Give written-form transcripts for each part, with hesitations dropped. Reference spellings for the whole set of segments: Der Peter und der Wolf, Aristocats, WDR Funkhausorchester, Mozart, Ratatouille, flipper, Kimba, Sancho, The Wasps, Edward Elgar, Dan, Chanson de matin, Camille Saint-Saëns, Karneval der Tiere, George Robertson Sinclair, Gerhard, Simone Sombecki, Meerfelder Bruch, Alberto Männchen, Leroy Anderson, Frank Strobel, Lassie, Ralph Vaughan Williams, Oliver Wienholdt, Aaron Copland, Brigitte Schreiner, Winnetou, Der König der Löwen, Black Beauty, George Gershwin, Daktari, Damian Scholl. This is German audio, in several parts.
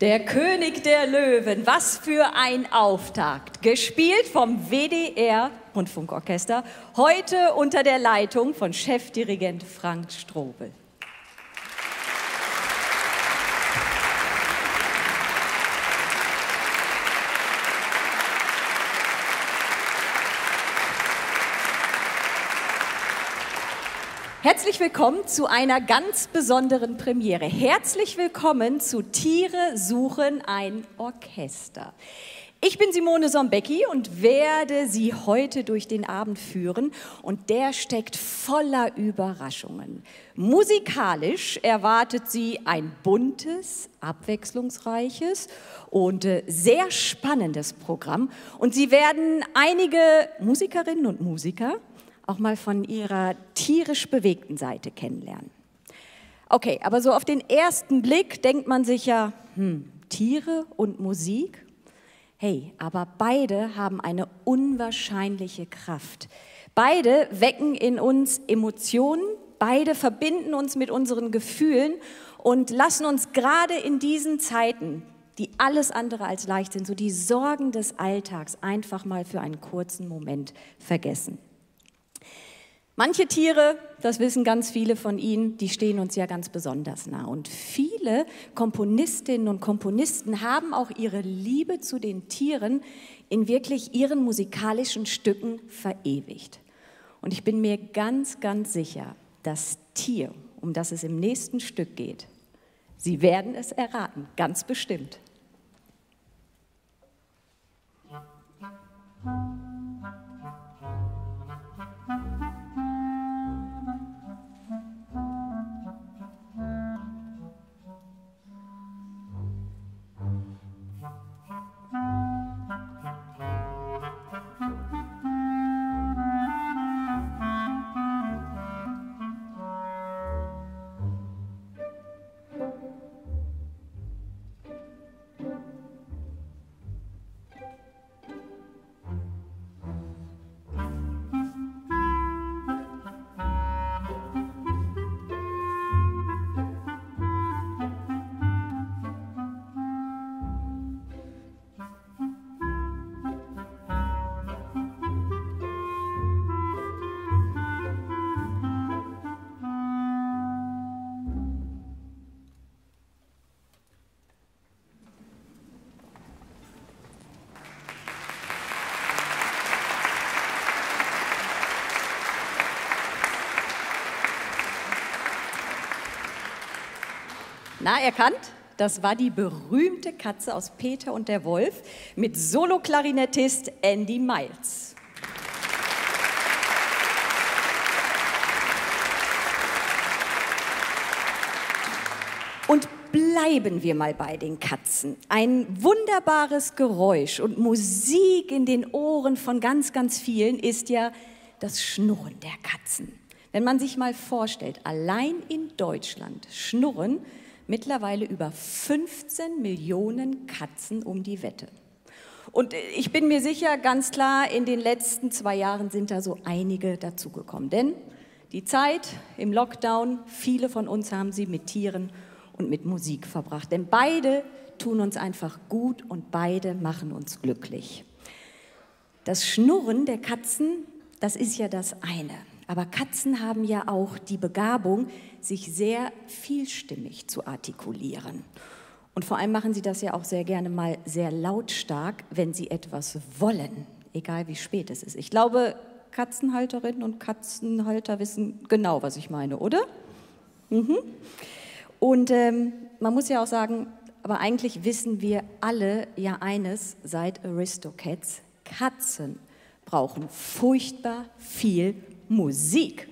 Der König der Löwen, was für ein Auftakt. Gespielt vom WDR Rundfunkorchester, heute unter der Leitung von Chefdirigent Frank Strobel. Herzlich willkommen zu einer ganz besonderen Premiere. Herzlich willkommen zu Tiere suchen ein Orchester. Ich bin Simone Sombecki und werde Sie heute durch den Abend führen. Und der steckt voller Überraschungen. Musikalisch erwartet Sie ein buntes, abwechslungsreiches und sehr spannendes Programm. Und Sie werden einige Musikerinnen und Musiker auch mal von ihrer tierisch bewegten Seite kennenlernen. Okay, aber so auf den ersten Blick denkt man sich ja, Tiere und Musik? Hey, aber beide haben eine unwahrscheinliche Kraft. Beide wecken in uns Emotionen, beide verbinden uns mit unseren Gefühlen und lassen uns gerade in diesen Zeiten, die alles andere als leicht sind, so die Sorgen des Alltags einfach mal für einen kurzen Moment vergessen. Manche Tiere, das wissen ganz viele von Ihnen, die stehen uns ja ganz besonders nah. Und viele Komponistinnen und Komponisten haben auch ihre Liebe zu den Tieren in wirklich ihren musikalischen Stücken verewigt. Und ich bin mir ganz, ganz sicher, das Tier, um das es im nächsten Stück geht, Sie werden es erraten, ganz bestimmt. Na, erkannt? Das war die berühmte Katze aus Peter und der Wolf mit Soloklarinettist Andy Milz. Und bleiben wir mal bei den Katzen. Ein wunderbares Geräusch und Musik in den Ohren von ganz, ganz vielen ist ja das Schnurren der Katzen. Wenn man sich mal vorstellt, allein in Deutschland schnurren mittlerweile über 15 Millionen Katzen um die Wette. Und ich bin mir sicher, ganz klar, in den letzten 2 Jahren sind da so einige dazugekommen. Denn die Zeit im Lockdown, viele von uns haben sie mit Tieren und mit Musik verbracht. Denn beide tun uns einfach gut und beide machen uns glücklich. Das Schnurren der Katzen, das ist ja das eine. Aber Katzen haben ja auch die Begabung, sich sehr vielstimmig zu artikulieren. Und vor allem machen sie das ja auch sehr gerne mal sehr lautstark, wenn sie etwas wollen, egal wie spät es ist. Ich glaube, Katzenhalterinnen und Katzenhalter wissen genau, was ich meine, oder? Mhm. Und man muss ja auch sagen, aber eigentlich wissen wir alle ja eines seit Aristocats: Katzen brauchen furchtbar viel Musik.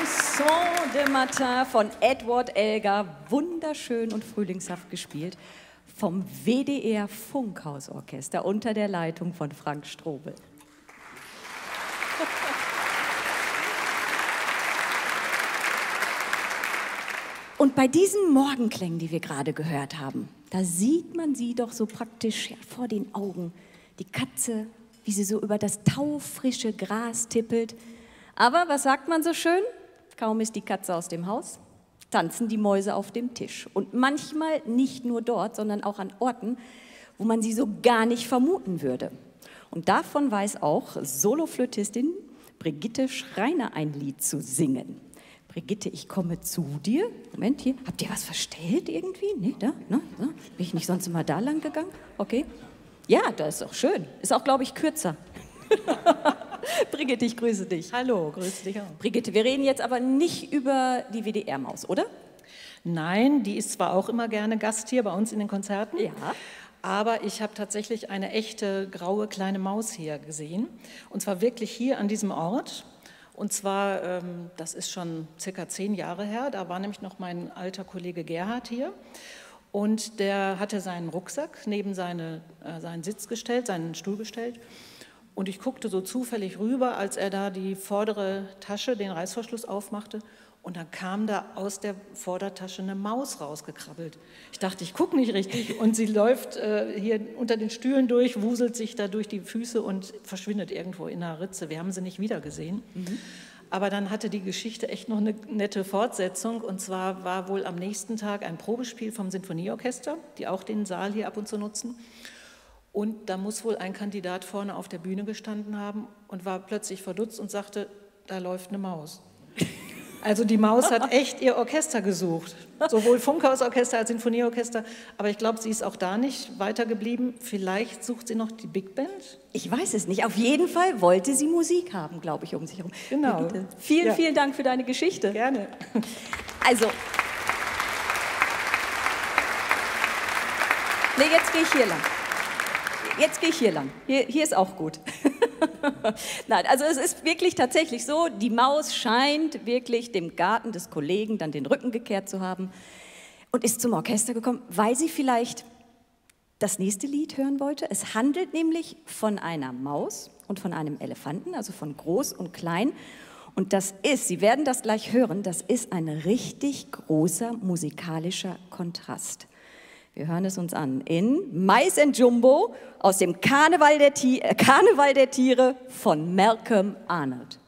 Chanson de Matin von Edward Elgar, wunderschön und frühlingshaft gespielt vom WDR Funkhausorchester unter der Leitung von Frank Strobel. Und bei diesen Morgenklängen, die wir gerade gehört haben, da sieht man sie doch so praktisch vor den Augen. Die Katze, wie sie so über das taufrische Gras tippelt. Aber was sagt man so schön? Kaum ist die Katze aus dem Haus, tanzen die Mäuse auf dem Tisch. Und manchmal nicht nur dort, sondern auch an Orten, wo man sie so gar nicht vermuten würde. Und davon weiß auch Soloflötistin Brigitte Schreiner ein Lied zu singen. Brigitte, ich komme zu dir. Moment, hier. Habt ihr was verstellt irgendwie? Nee, da? Ne? Bin ich nicht sonst immer da lang gegangen? Okay. Ja, das ist auch schön. Ist auch, glaube ich, kürzer. Brigitte, ich grüße dich. Hallo, grüße dich auch. Brigitte, wir reden jetzt aber nicht über die WDR-Maus, oder? Nein, die ist zwar auch immer gerne Gast hier bei uns in den Konzerten. Ja. Aber ich habe tatsächlich eine echte graue kleine Maus hier gesehen. Und zwar wirklich hier an diesem Ort. Und zwar, das ist schon circa 10 Jahre her, da war nämlich noch mein alter Kollege Gerhard hier. Und der hatte seinen Rucksack neben seinen Sitz gestellt, seinen Stuhl gestellt. Und ich guckte so zufällig rüber, als er da die vordere Tasche, den Reißverschluss aufmachte. Und dann kam da aus der Vordertasche eine Maus rausgekrabbelt. Ich dachte, ich gucke nicht richtig. Und sie läuft hier unter den Stühlen durch, wuselt sich da durch die Füße und verschwindet irgendwo in einer Ritze. Wir haben sie nicht wiedergesehen. Mhm. Aber dann hatte die Geschichte echt noch eine nette Fortsetzung. Und zwar war wohl am nächsten Tag ein Probespiel vom Sinfonieorchester, die auch den Saal hier ab und zu nutzen. Und da muss wohl ein Kandidat vorne auf der Bühne gestanden haben und war plötzlich verdutzt und sagte, da läuft eine Maus. Also die Maus hat echt ihr Orchester gesucht, sowohl Funkhausorchester als Sinfonieorchester. Aber ich glaube, sie ist auch da nicht weitergeblieben. Vielleicht sucht sie noch die Big Band? Ich weiß es nicht. Auf jeden Fall wollte sie Musik haben, glaube ich, um sich herum. Genau. Brigitte, vielen, ja, vielen Dank für deine Geschichte. Gerne. Also, nee, jetzt gehe ich hier lang. Jetzt gehe ich hier lang. Hier ist auch gut. Nein, also es ist wirklich tatsächlich so, die Maus scheint wirklich dem Garten des Kollegen dann den Rücken gekehrt zu haben und ist zum Orchester gekommen, weil sie vielleicht das nächste Lied hören wollte. Es handelt nämlich von einer Maus und von einem Elefanten, also von groß und klein. Und das ist, Sie werden das gleich hören, das ist ein richtig großer musikalischer Kontrast. Wir hören es uns an in Mais and Jumbo aus dem Karneval der Tiere von Malcolm Arnold.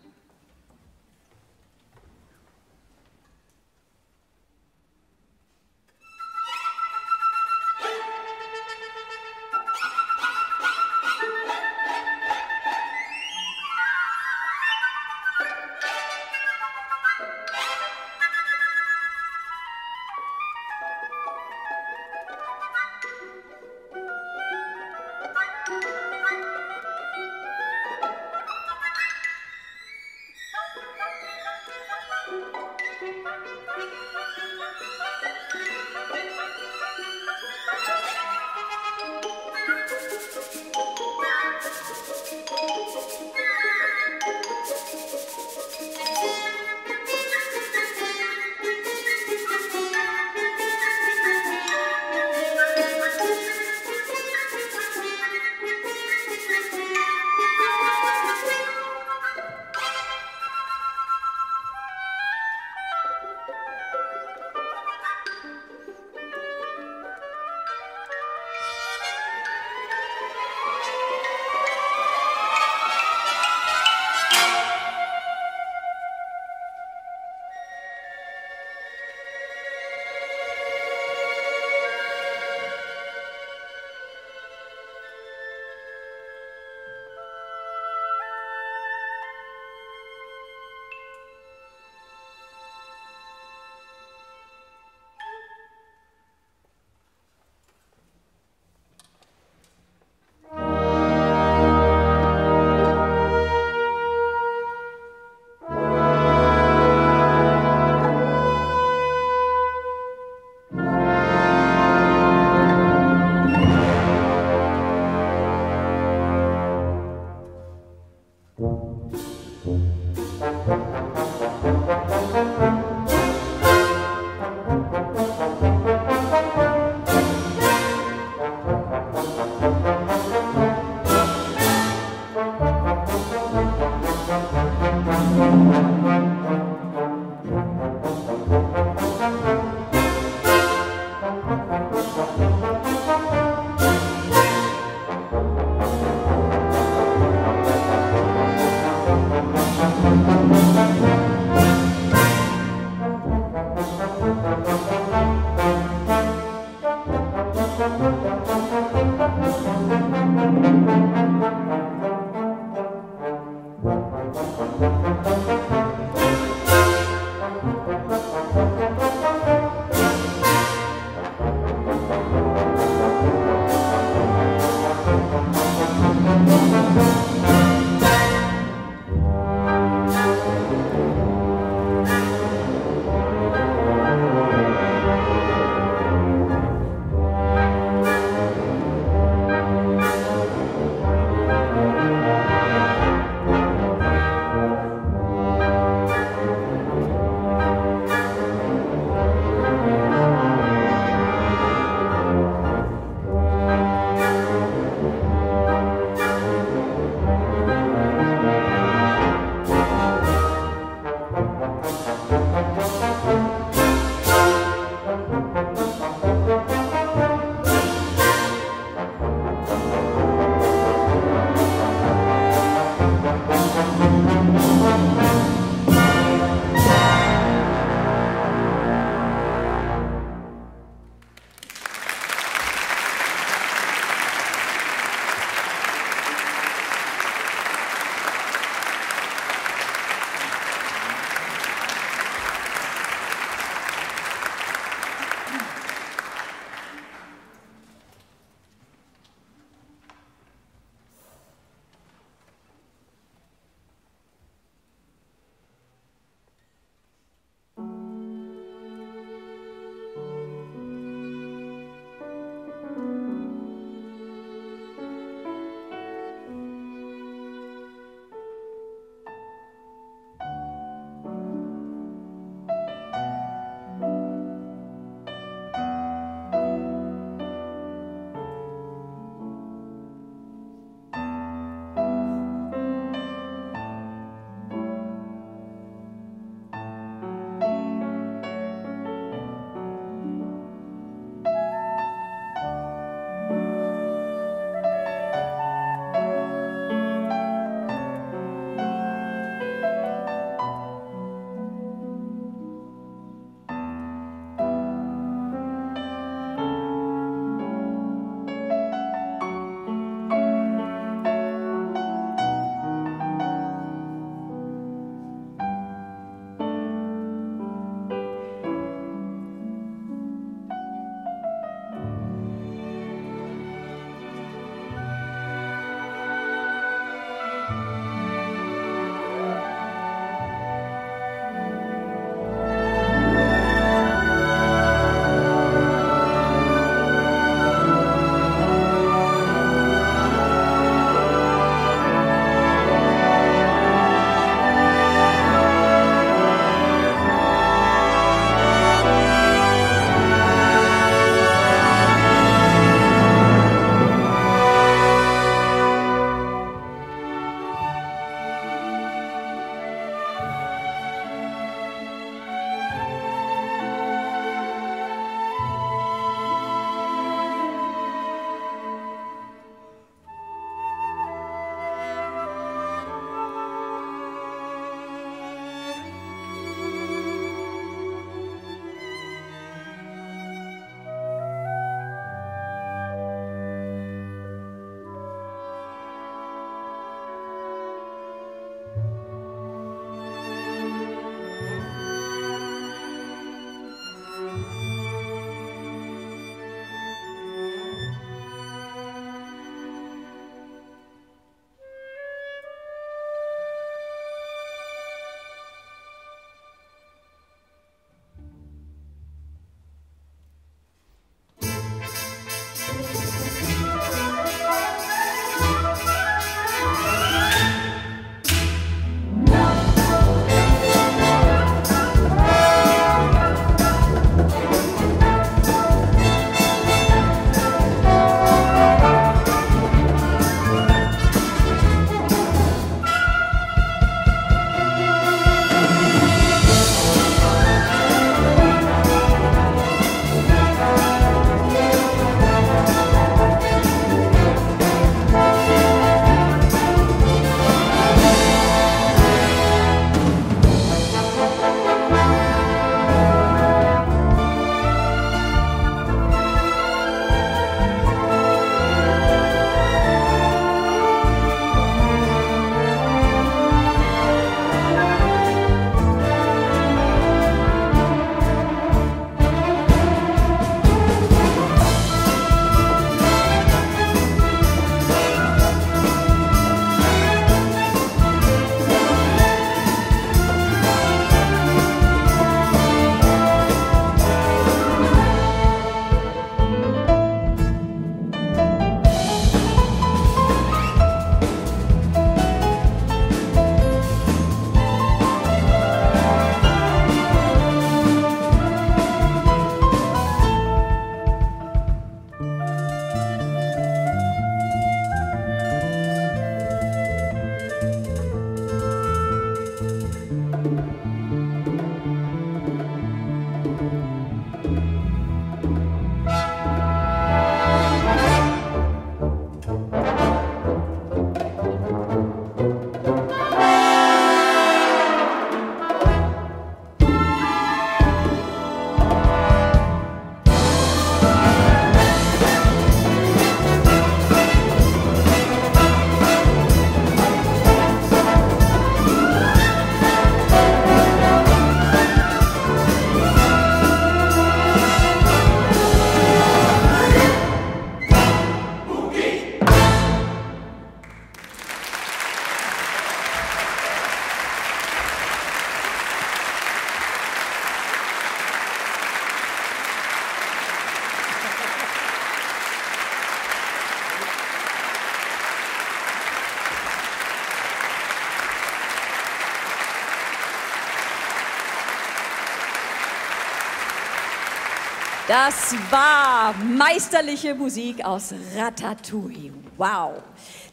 Das war meisterliche Musik aus Ratatouille. Wow.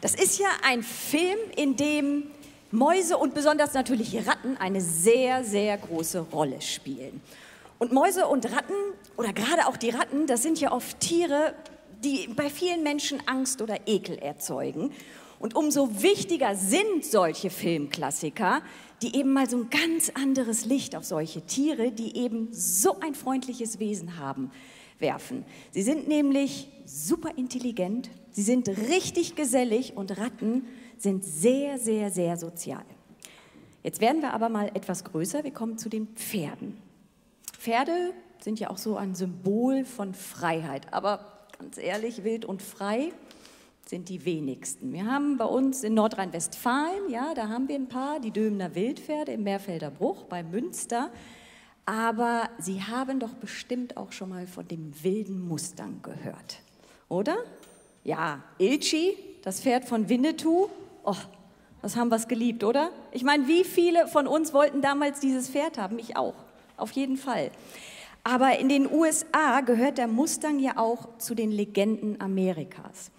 Das ist ja ein Film, in dem Mäuse und besonders natürlich Ratten eine sehr, sehr große Rolle spielen. Und Mäuse und Ratten, oder gerade auch die Ratten, das sind ja oft Tiere, die bei vielen Menschen Angst oder Ekel erzeugen. Und umso wichtiger sind solche Filmklassiker, die eben mal so ein ganz anderes Licht auf solche Tiere, die eben so ein freundliches Wesen haben, werfen. Sie sind nämlich super intelligent, sie sind richtig gesellig und Ratten sind sehr, sehr, sehr sozial. Jetzt werden wir aber mal etwas größer, wir kommen zu den Pferden. Pferde sind ja auch so ein Symbol von Freiheit, aber ganz ehrlich, wild und frei sind die wenigsten. Wir haben bei uns in Nordrhein-Westfalen, ja, da haben wir ein paar, die Dömener Wildpferde im Meerfelder Bruch bei Münster, aber Sie haben doch bestimmt auch schon mal von dem wilden Mustang gehört, oder? Ja, Ilchi, das Pferd von Winnetou, oh, das haben wir geliebt, oder? Ich meine, wie viele von uns wollten damals dieses Pferd haben? Ich auch, auf jeden Fall. Aber in den USA gehört der Mustang ja auch zu den Legenden Amerikas.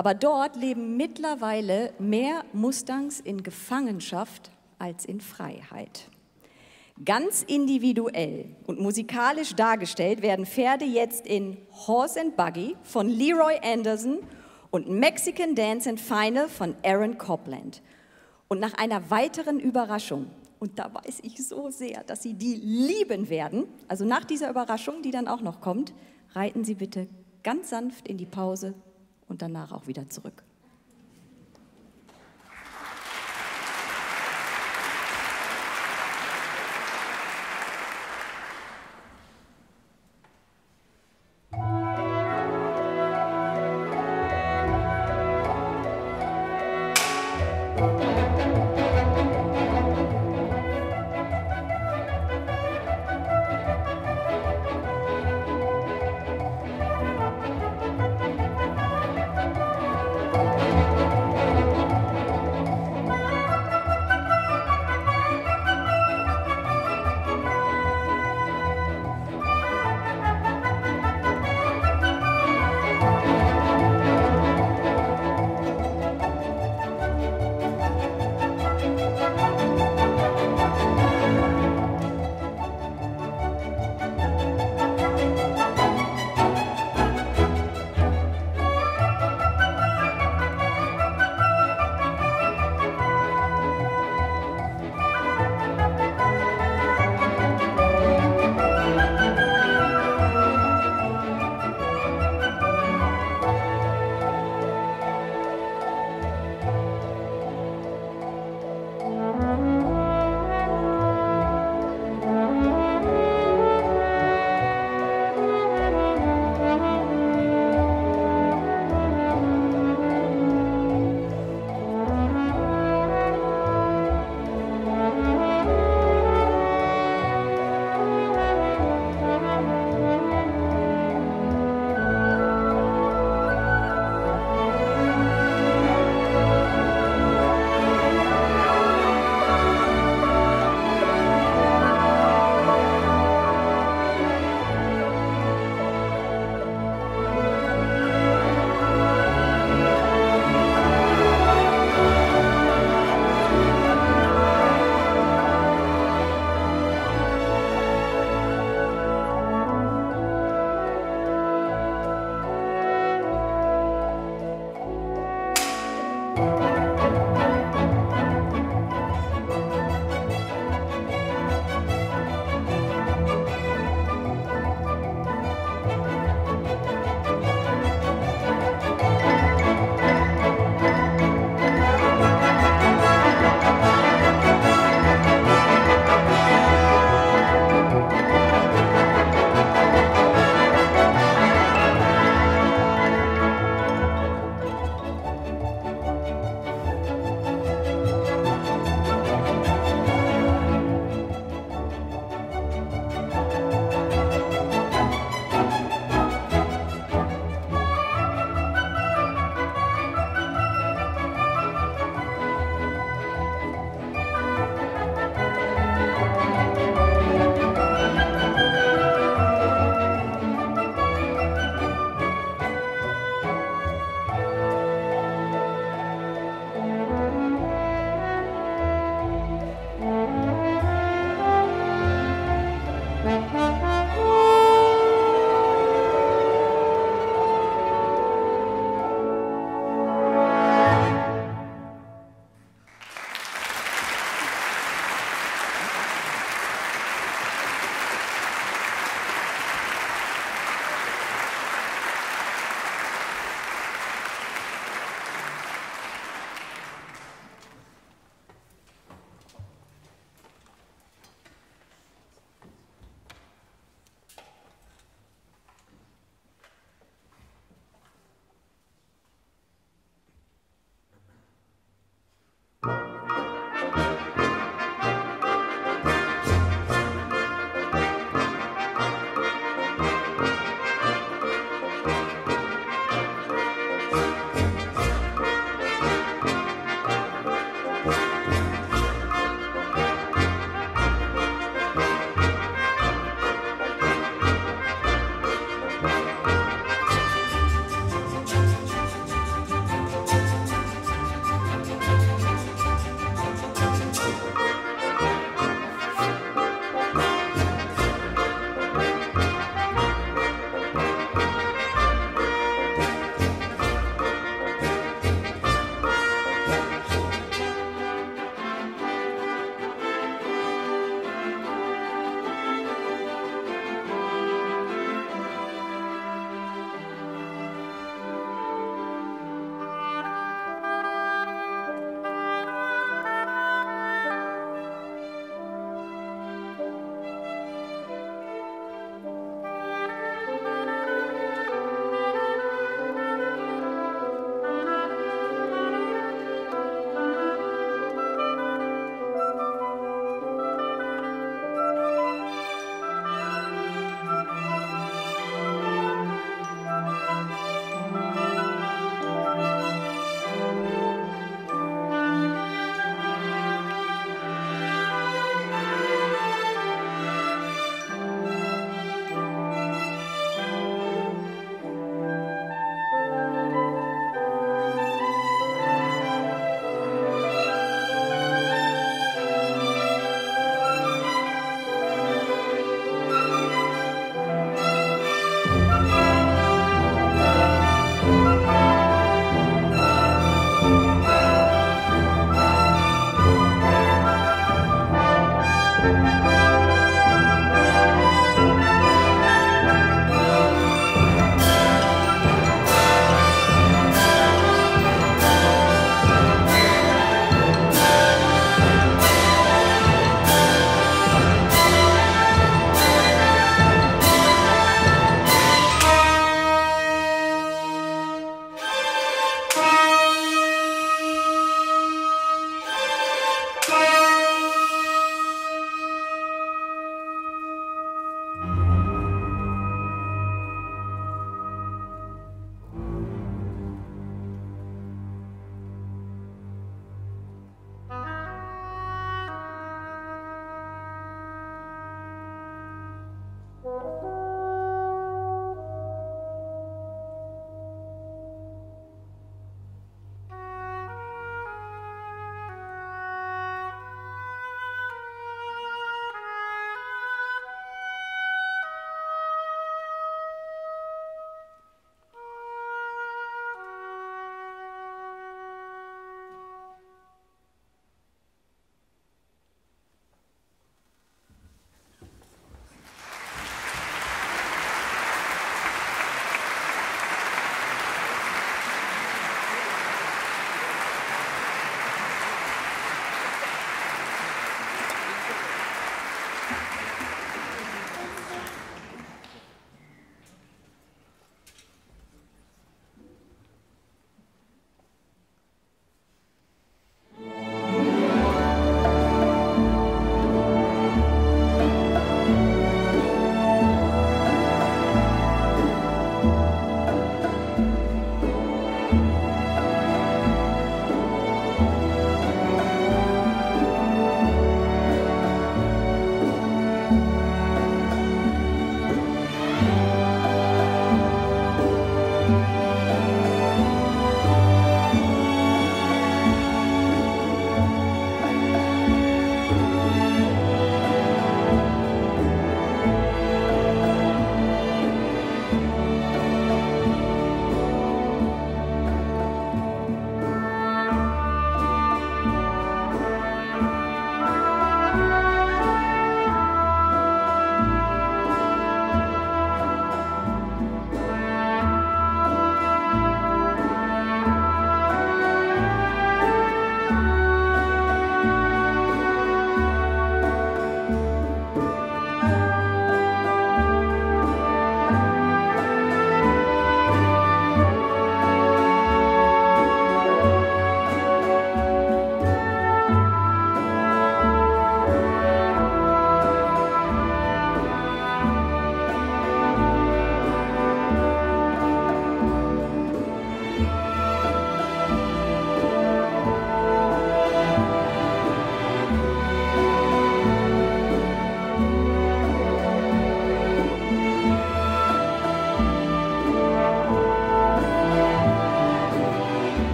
Aber dort leben mittlerweile mehr Mustangs in Gefangenschaft als in Freiheit. Ganz individuell und musikalisch dargestellt werden Pferde jetzt in Horse and Buggy von Leroy Anderson und Mexican Dance and Final von Aaron Copland. Und nach einer weiteren Überraschung, und da weiß ich so sehr, dass Sie die lieben werden, also nach dieser Überraschung, die dann auch noch kommt, reiten Sie bitte ganz sanft in die Pause und danach auch wieder zurück.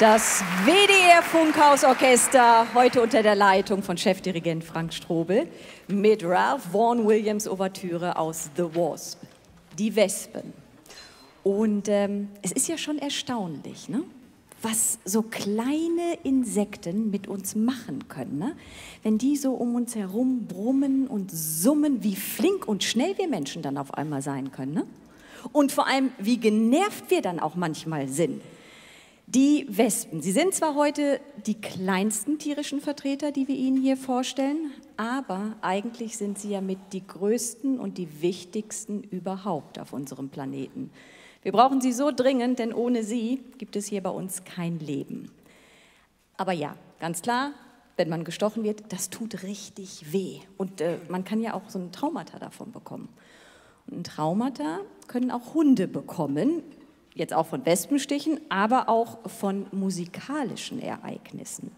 Das WDR Funkhausorchester, heute unter der Leitung von Chefdirigent Frank Strobel, mit Ralph Vaughan Williams Ouvertüre aus The Wasp, Die Wespen. Und es ist ja schon erstaunlich, ne? Was so kleine Insekten mit uns machen können. Ne? Wenn die so um uns herum brummen und summen, wie flink und schnell wir Menschen dann auf einmal sein können. Ne? Und vor allem, wie genervt wir dann auch manchmal sind. Die Wespen, sie sind zwar heute die kleinsten tierischen Vertreter, die wir Ihnen hier vorstellen, aber eigentlich sind sie ja mit die größten und die wichtigsten überhaupt auf unserem Planeten. Wir brauchen sie so dringend, denn ohne sie gibt es hier bei uns kein Leben. Aber ja, ganz klar, wenn man gestochen wird, das tut richtig weh. Und man kann ja auch so ein Traumata davon bekommen. Und Traumata können auch Hunde bekommen, jetzt auch von Wespenstichen, aber auch von musikalischen Ereignissen.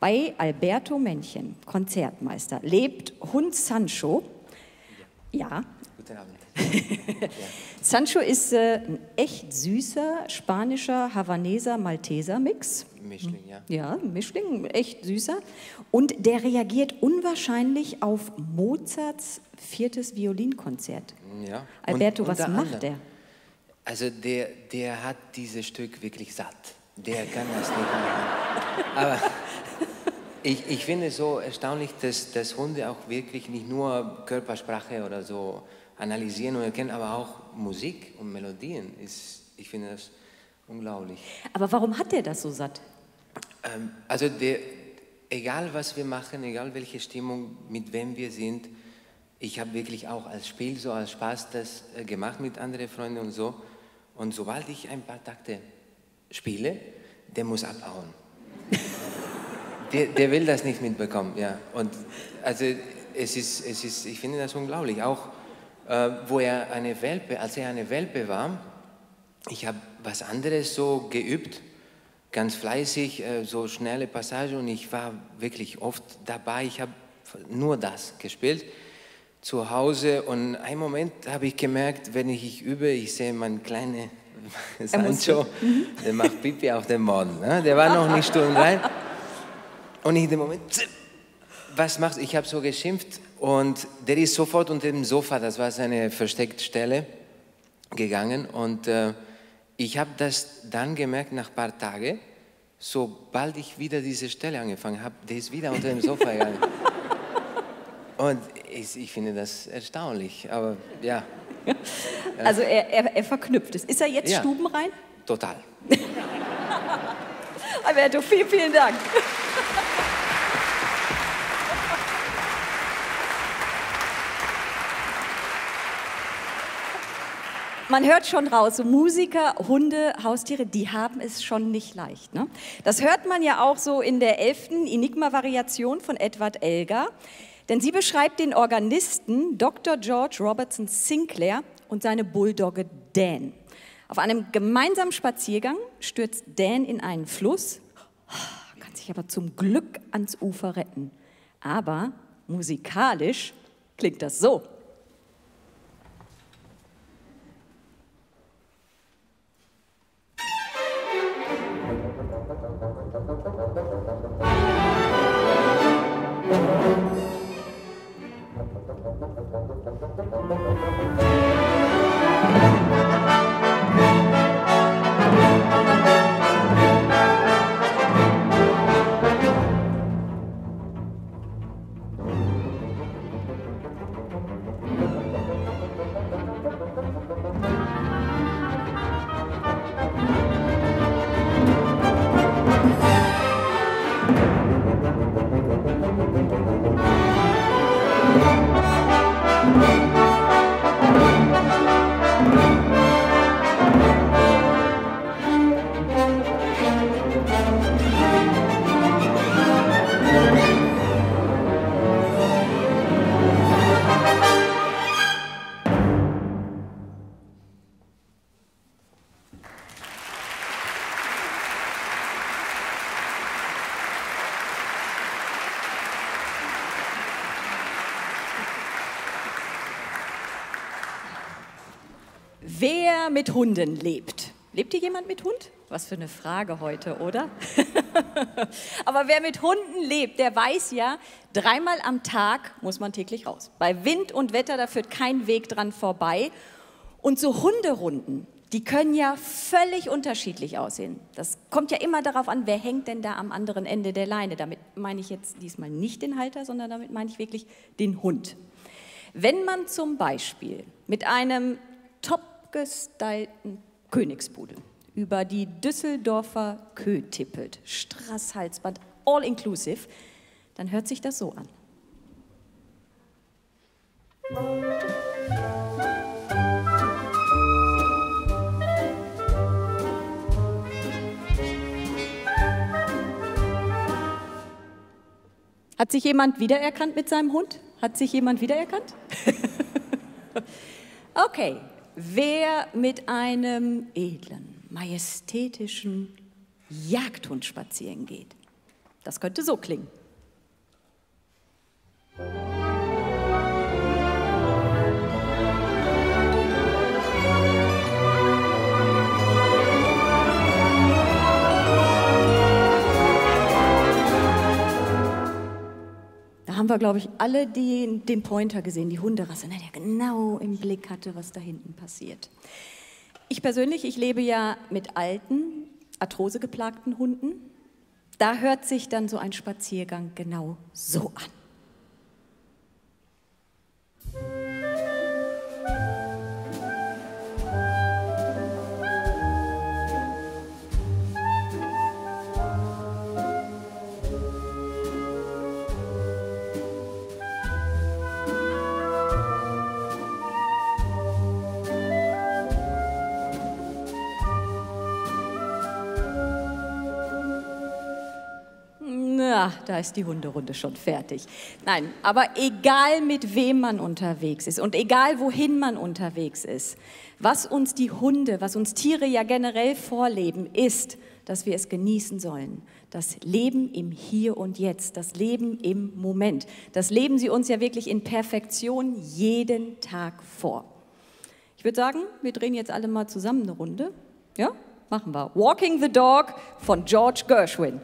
Bei Alberto Männchen, Konzertmeister, lebt Hund Sancho. Ja. Guten Abend. Sancho ist ein echt süßer spanischer Havaneser-Malteser-Mix. Mischling, ja. Ja, Mischling, echt süßer. Und der reagiert unwahrscheinlich auf Mozarts 4. Violinkonzert. Ja. Alberto, was macht der? Also der hat dieses Stück wirklich satt. Der kann das nicht machen. Aber ich finde es so erstaunlich, dass Hunde auch wirklich nicht nur Körpersprache oder so analysieren und erkennen, aber auch Musik und Melodien. Ich finde das unglaublich. Aber warum hat der das so satt? Also egal was wir machen, egal welche Stimmung, mit wem wir sind, ich habe wirklich auch als Spiel, so als Spaß das gemacht mit anderen Freunden und so. Und sobald ich ein paar Takte spiele, der muss abhauen. der will das nicht mitbekommen, ja. Und also ich finde das unglaublich. Auch wo er eine Welpe, als er eine Welpe war, ich habe was anderes so geübt, ganz fleißig, so schnelle Passagen, und ich war wirklich oft dabei. Ich habe nur das gespielt zu Hause, und einen Moment habe ich gemerkt, wenn ich übe, ich sehe meinen kleinen Sancho, der macht Pipi auf den Boden. Ne? Der war noch nicht stundenrein. Und ich in dem Moment, was machst du? Ich habe so geschimpft, und der ist sofort unter dem Sofa, das war seine versteckte Stelle, gegangen. Und ich habe das dann gemerkt nach ein paar Tagen, sobald ich wieder diese Stelle angefangen habe, der ist wieder unter dem Sofa gegangen. Und ich finde das erstaunlich, aber ja. Also er verknüpft es. Ist er jetzt stubenrein? Total. Alberto, vielen, vielen Dank. Man hört schon raus, so Musiker, Hunde, Haustiere, die haben es schon nicht leicht. Ne? Das hört man ja auch so in der 11. Enigma-Variation von Edward Elgar. Denn sie beschreibt den Organisten Dr. George Robertson Sinclair und seine Bulldogge Dan. Auf einem gemeinsamen Spaziergang stürzt Dan in einen Fluss, kann sich aber zum Glück ans Ufer retten. Aber musikalisch klingt das so. Wer mit Hunden lebt. Lebt hier jemand mit Hund? Was für eine Frage heute, oder? Aber wer mit Hunden lebt, der weiß ja, dreimal am Tag muss man täglich raus. Bei Wind und Wetter, da führt kein Weg dran vorbei. Und so Hunderunden, die können ja völlig unterschiedlich aussehen. Das kommt ja immer darauf an, wer hängt denn da am anderen Ende der Leine. Damit meine ich jetzt diesmal nicht den Halter, sondern damit meine ich wirklich den Hund. Wenn man zum Beispiel mit einem top gestylten Königspudel über die Düsseldorfer Kö tippelt, Strasshalsband, all inclusive, dann hört sich das so an. Hat sich jemand wiedererkannt mit seinem Hund? Hat sich jemand wiedererkannt? Okay, wer mit einem edlen, majestätischen Jagdhund spazieren geht, das könnte so klingen. Haben wir, glaube ich, alle den Pointer gesehen, die Hunderasse, der genau im Blick hatte, was da hinten passiert. Ich persönlich, ich lebe ja mit alten, arthrosegeplagten Hunden. Da hört sich dann so ein Spaziergang genau so an. Ja, da ist die Hunderunde schon fertig. Nein, aber egal mit wem man unterwegs ist und egal wohin man unterwegs ist, was uns die Hunde, was uns Tiere ja generell vorleben, ist, dass wir es genießen sollen. Das Leben im Hier und Jetzt, das Leben im Moment. Das leben sie uns ja wirklich in Perfektion jeden Tag vor. Ich würde sagen, wir drehen jetzt alle mal zusammen eine Runde. Ja, machen wir. Walking the Dog von George Gershwin.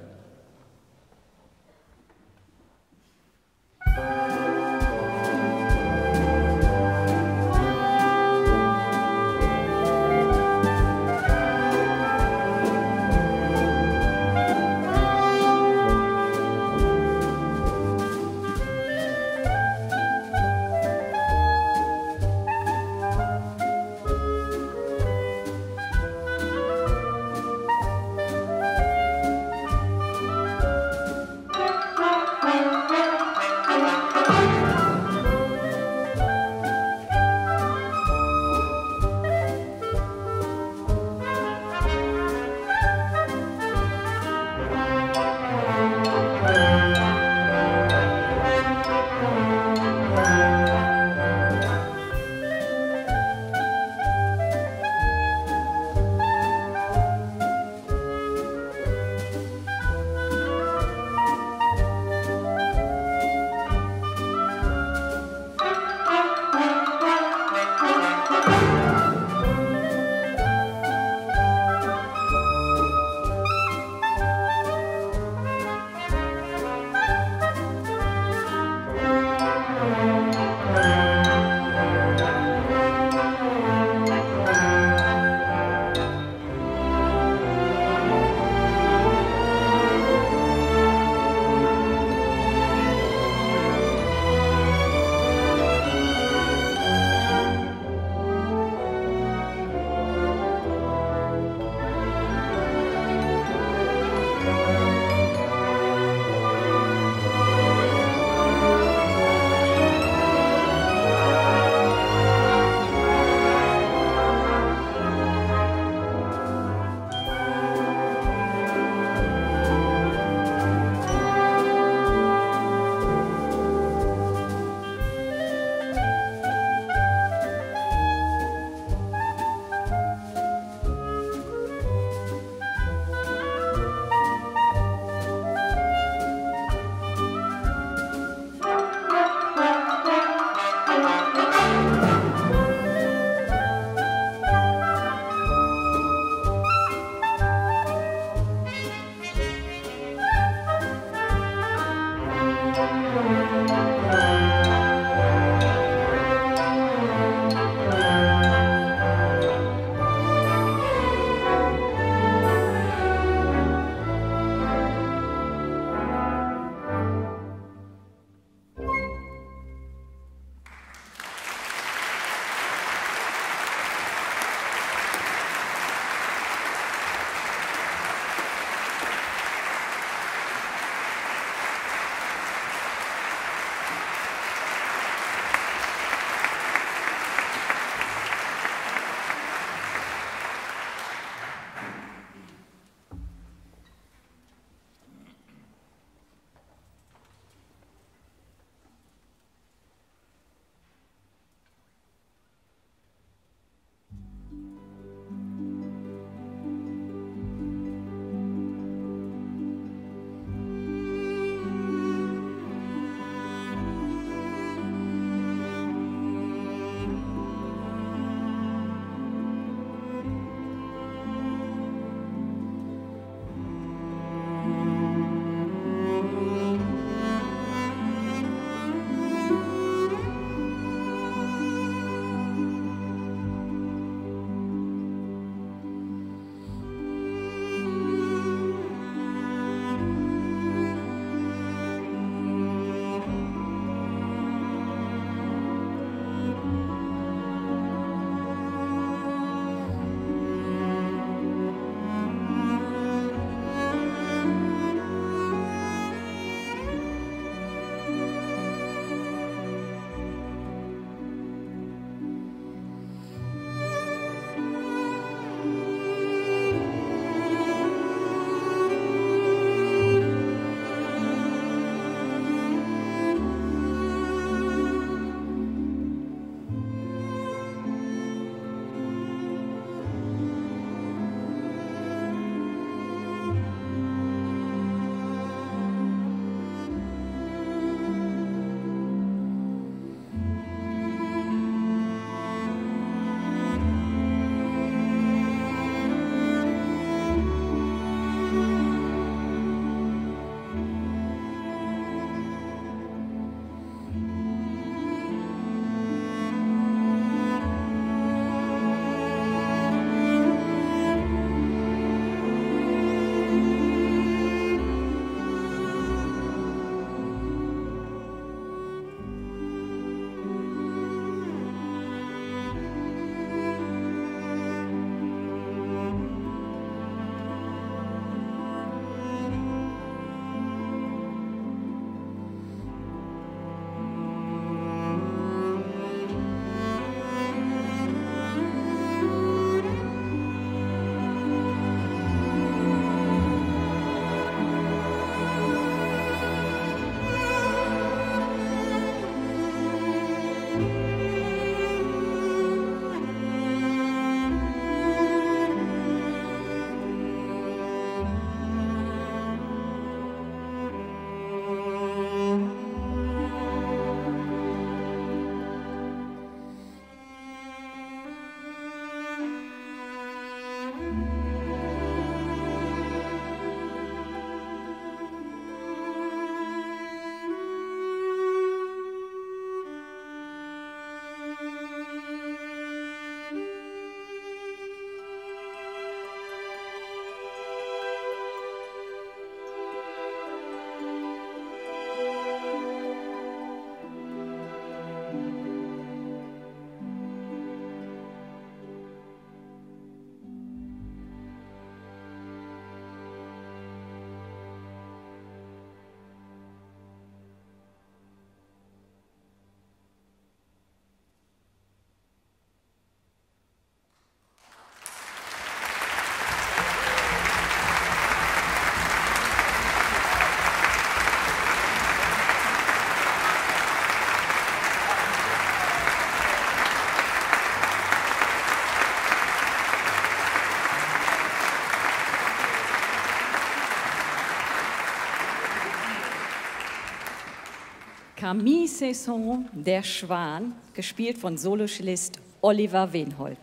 Camille Saint-Saëns, Der Schwan, gespielt von Soloschlist Oliver Wienholdt.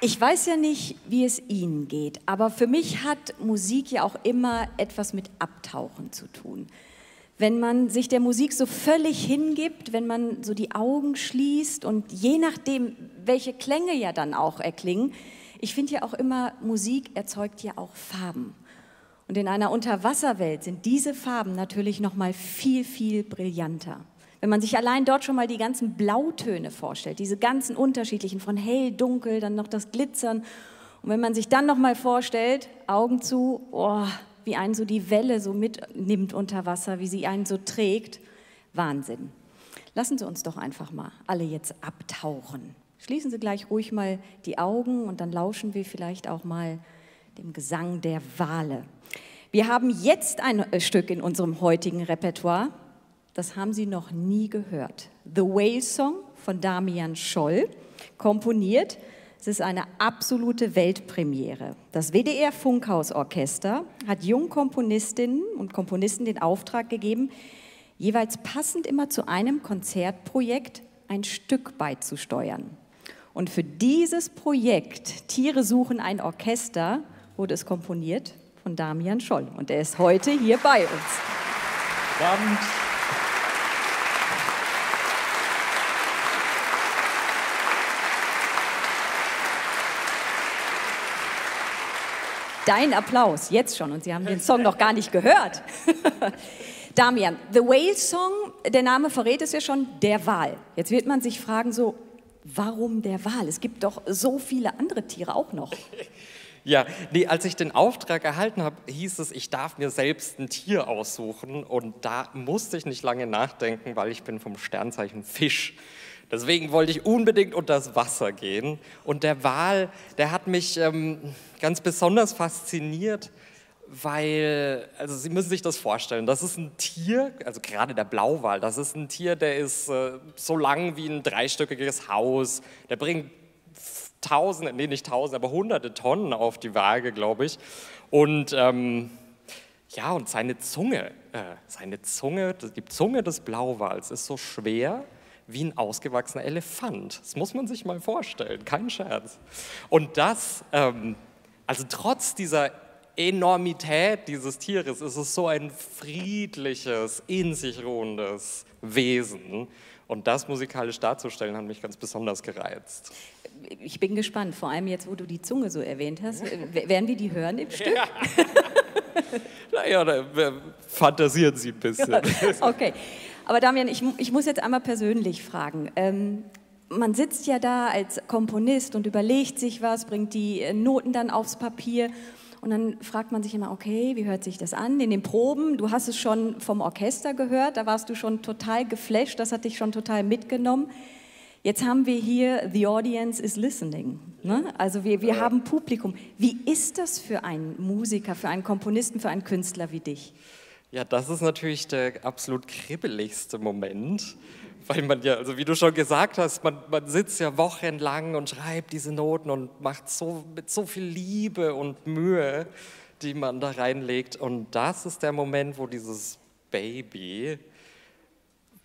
Ich weiß ja nicht, wie es Ihnen geht, aber für mich hat Musik ja auch immer etwas mit Abtauchen zu tun. Wenn man sich der Musik so völlig hingibt, wenn man so die Augen schließt und je nachdem, welche Klänge ja dann auch erklingen, ich finde ja auch immer, Musik erzeugt ja auch Farben. Und in einer Unterwasserwelt sind diese Farben natürlich noch mal viel, viel brillanter. Wenn man sich allein dort schon mal die ganzen Blautöne vorstellt, diese ganzen unterschiedlichen, von hell, dunkel, dann noch das Glitzern. Und wenn man sich dann noch mal vorstellt, Augen zu, oh, wie einen so die Welle so mitnimmt unter Wasser, wie sie einen so trägt, Wahnsinn. Lassen Sie uns doch einfach mal alle jetzt abtauchen. Schließen Sie gleich ruhig mal die Augen und dann lauschen wir vielleicht auch mal dem Gesang der Wale. Wir haben jetzt ein Stück in unserem heutigen Repertoire, das haben Sie noch nie gehört. The Whale Song von Damian Scholl, komponiert. Es ist eine absolute Weltpremiere. Das WDR Funkhausorchester hat jungen Komponistinnen und Komponisten den Auftrag gegeben, jeweils passend immer zu einem Konzertprojekt ein Stück beizusteuern. Und für dieses Projekt, Tiere suchen ein Orchester, wurde es komponiert von Damian Scholl. Und er ist heute hier bei uns. Guten Abend. Dein Applaus, jetzt schon. Und Sie haben den Song noch gar nicht gehört. Damian, The Whale Song, der Name verrät es ja schon, der Wal. Jetzt wird man sich fragen, so, warum der Wal? Es gibt doch so viele andere Tiere auch noch. Ja, nee, als ich den Auftrag erhalten habe, hieß es, ich darf mir selbst ein Tier aussuchen. Und da musste ich nicht lange nachdenken, weil ich bin vom Sternzeichen Fisch. Deswegen wollte ich unbedingt unter das Wasser gehen. Und der Wal, der hat mich ganz besonders fasziniert, weil, also Sie müssen sich das vorstellen, das ist ein Tier, also gerade der Blauwal, das ist ein Tier, der ist so lang wie ein dreistöckiges Haus, der bringt Tausende, nee nicht Tausende, aber hunderte Tonnen auf die Waage, glaube ich. Und ja, und die Zunge des Blauwals ist so schwer wie ein ausgewachsener Elefant. Das muss man sich mal vorstellen, kein Scherz. Und das, also trotz dieser Enormität dieses Tieres, ist es so ein friedliches, in sich ruhendes Wesen. Und das musikalisch darzustellen, hat mich ganz besonders gereizt. Ich bin gespannt, vor allem jetzt, wo du die Zunge so erwähnt hast. Werden wir die hören im Stück? Ja. Naja, da fantasieren Sie ein bisschen. Ja, okay. Aber Damian, ich muss jetzt einmal persönlich fragen. Man sitzt ja da als Komponist und überlegt sich was, bringt die Noten dann aufs Papier und dann fragt man sich immer, okay, wie hört sich das an? In den Proben, du hast es schon vom Orchester gehört, da warst du schon total geflasht, das hat dich schon total mitgenommen. Jetzt haben wir hier The Audience is Listening, ne? Also wir haben Publikum. Wie ist das für einen Musiker, für einen Komponisten, für einen Künstler wie dich? Ja, das ist natürlich der absolut kribbeligste Moment, weil man ja, also wie du schon gesagt hast, man sitzt ja wochenlang und schreibt diese Noten und macht so mit so viel Liebe und Mühe, die man da reinlegt. Und das ist der Moment, wo dieses Baby,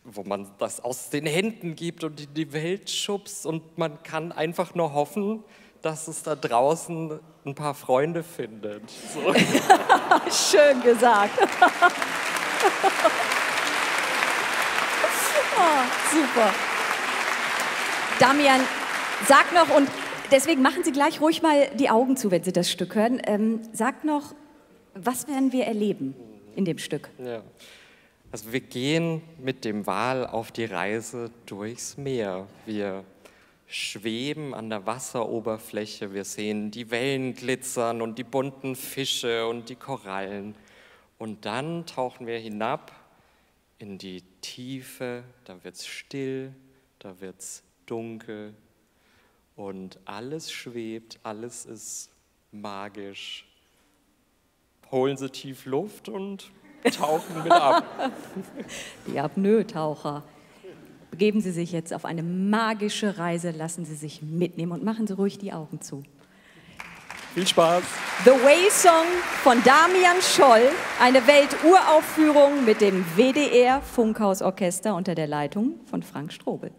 wo man das aus den Händen gibt und in die Welt schubst und man kann einfach nur hoffen, dass es da draußen ein paar Freunde findet. So. Schön gesagt. Oh, super. Damian, sag noch, und deswegen machen Sie gleich ruhig mal die Augen zu, wenn Sie das Stück hören. Sag noch, was werden wir erleben in dem Stück? Ja. Also wir gehen mit dem Wal auf die Reise durchs Meer. Wir schweben an der Wasseroberfläche, wir sehen die Wellen glitzern und die bunten Fische und die Korallen. Und dann tauchen wir hinab in die Tiefe, da wird's still, da wird's dunkel und alles schwebt, alles ist magisch. Holen Sie tief Luft und tauchen mit ab. Die Apnoe-Taucher. Begeben Sie sich jetzt auf eine magische Reise, lassen Sie sich mitnehmen und machen Sie ruhig die Augen zu. Viel Spaß! The Way Song von Damian Scholl, eine Welturaufführung mit dem WDR Funkhausorchester unter der Leitung von Frank Strobel.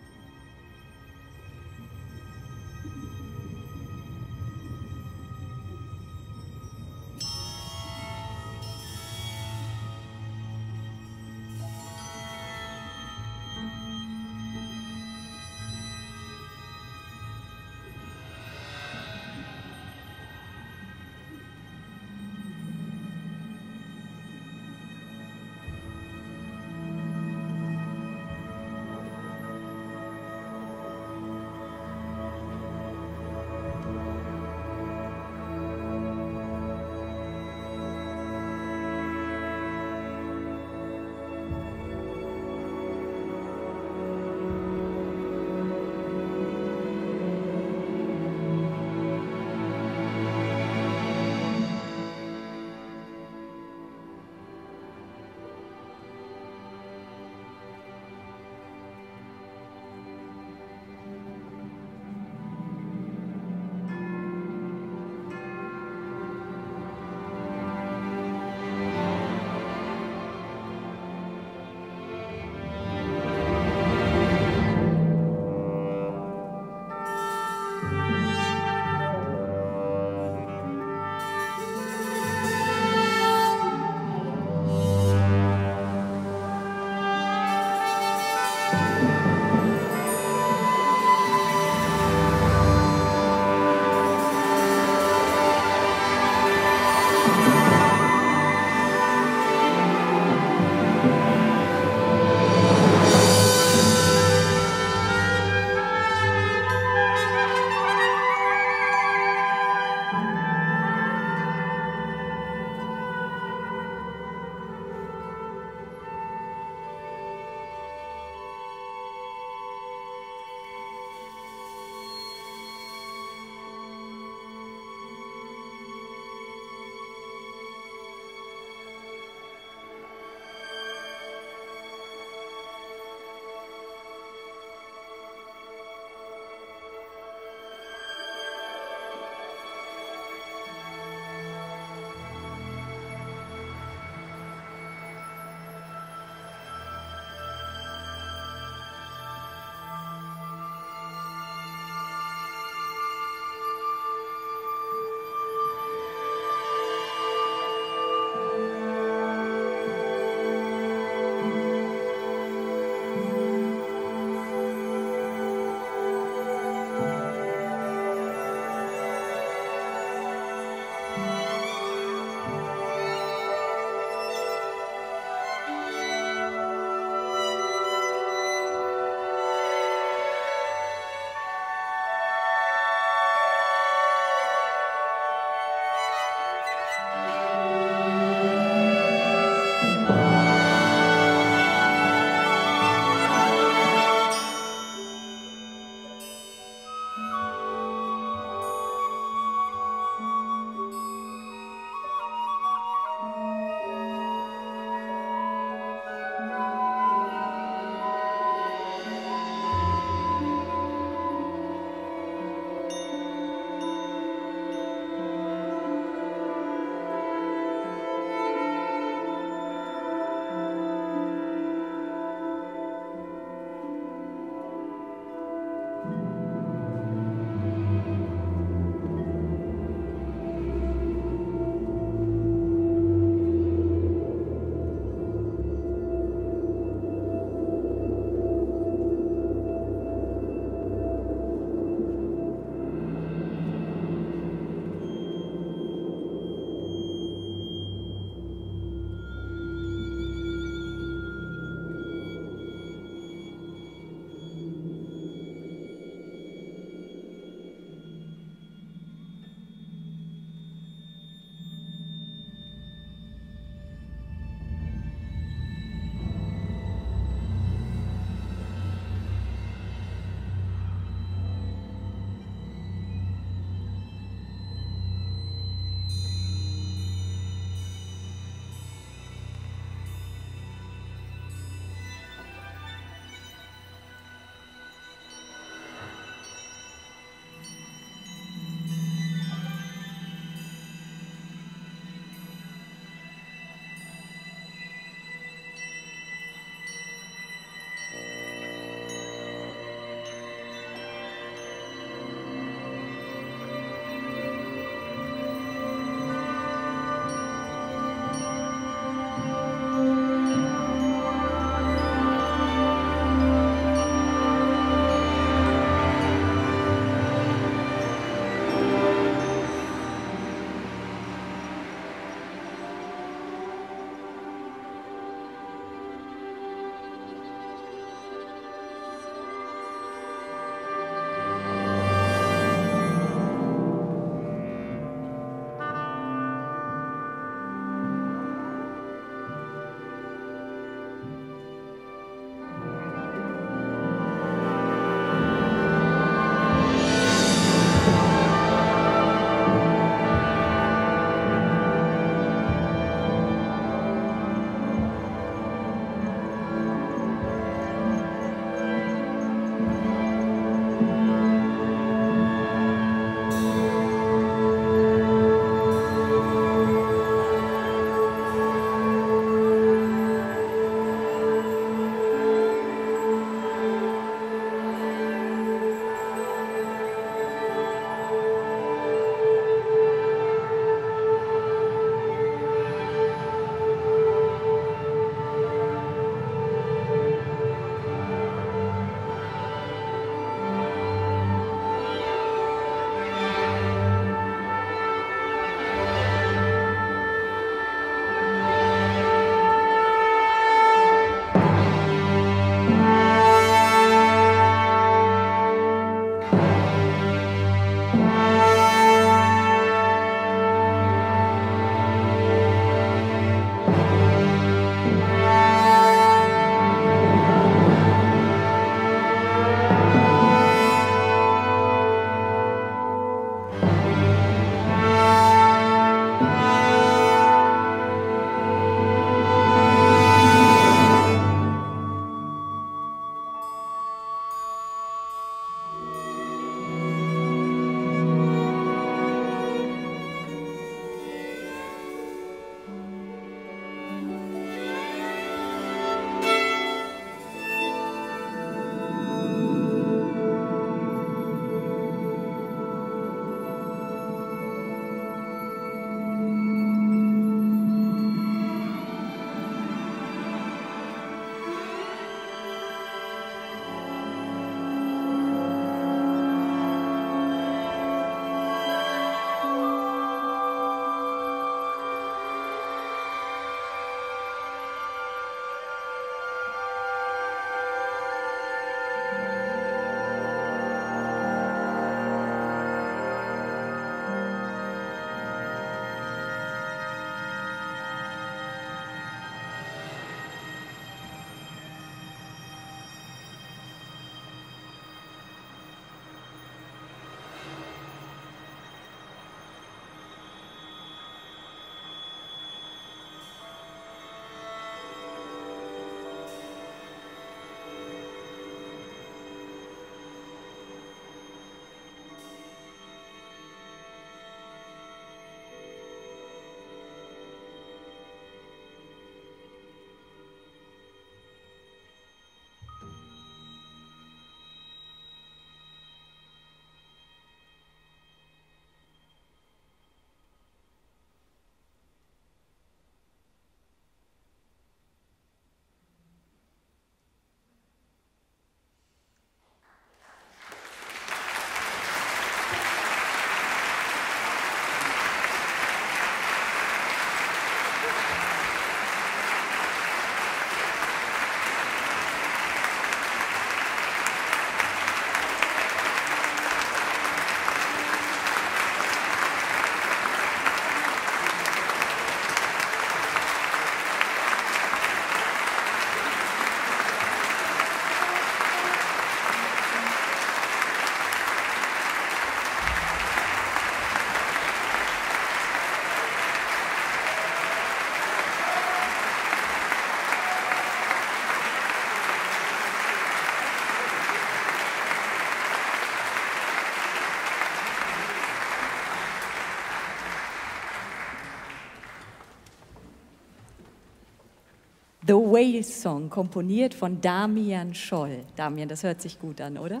The Whale Song, komponiert von Damian Scholl. Damian, das hört sich gut an, oder?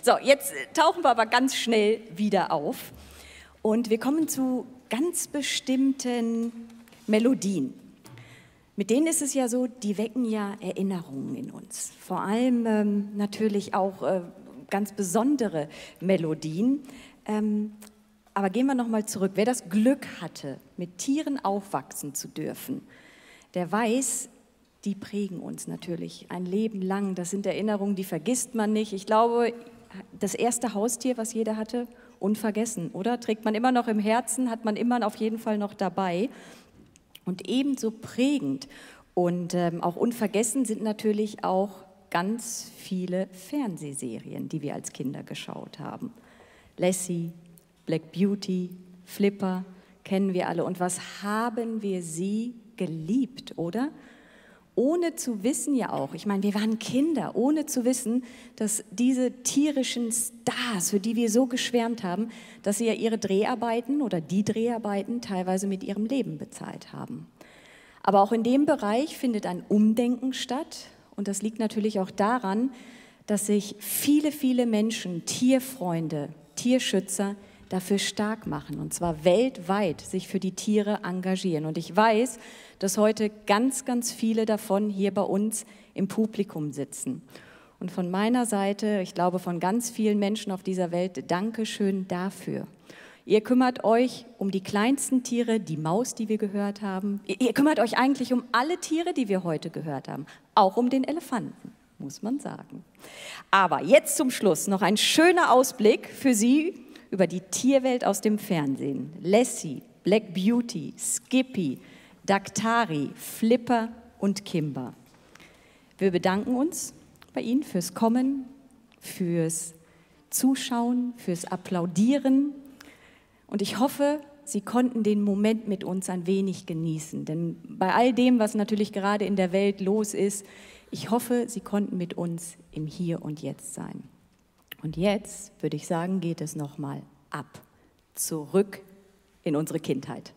So, jetzt tauchen wir aber ganz schnell wieder auf. Und wir kommen zu ganz bestimmten Melodien. Mit denen ist es ja so, die wecken ja Erinnerungen in uns. Vor allem natürlich auch ganz besondere Melodien. Aber gehen wir nochmal zurück. Wer das Glück hatte, mit Tieren aufwachsen zu dürfen, der weiß, die prägen uns natürlich ein Leben lang. Das sind Erinnerungen, die vergisst man nicht. Ich glaube, das erste Haustier, was jeder hatte, unvergessen, oder? Trägt man immer noch im Herzen, hat man immer auf jeden Fall noch dabei. Und ebenso prägend und auch unvergessen sind natürlich auch ganz viele Fernsehserien, die wir als Kinder geschaut haben. Lassie, Black Beauty, Flipper, kennen wir alle. Und was haben wir sie geliebt, oder? Ohne zu wissen ja auch, ich meine, wir waren Kinder, ohne zu wissen, dass diese tierischen Stars, für die wir so geschwärmt haben, dass sie ja ihre Dreharbeiten oder die Dreharbeiten teilweise mit ihrem Leben bezahlt haben. Aber auch in dem Bereich findet ein Umdenken statt. Und das liegt natürlich auch daran, dass sich viele, viele Menschen, Tierfreunde, Tierschützer dafür stark machen, und zwar weltweit sich für die Tiere engagieren. Und ich weiß, dass heute ganz, ganz viele davon hier bei uns im Publikum sitzen. Und von meiner Seite, ich glaube von ganz vielen Menschen auf dieser Welt, Dankeschön dafür. Ihr kümmert euch um die kleinsten Tiere, die Maus, die wir gehört haben. Ihr kümmert euch eigentlich um alle Tiere, die wir heute gehört haben, auch um den Elefanten, muss man sagen. Aber jetzt zum Schluss noch ein schöner Ausblick für Sie über die Tierwelt aus dem Fernsehen. Lassie, Black Beauty, Skippy, Daktari, Flipper und Kimba. Wir bedanken uns bei Ihnen fürs Kommen, fürs Zuschauen, fürs Applaudieren. Und ich hoffe, Sie konnten den Moment mit uns ein wenig genießen. Denn bei all dem, was natürlich gerade in der Welt los ist, ich hoffe, Sie konnten mit uns im Hier und Jetzt sein. Und jetzt, würde ich sagen, geht es nochmal ab, zurück in unsere Kindheit.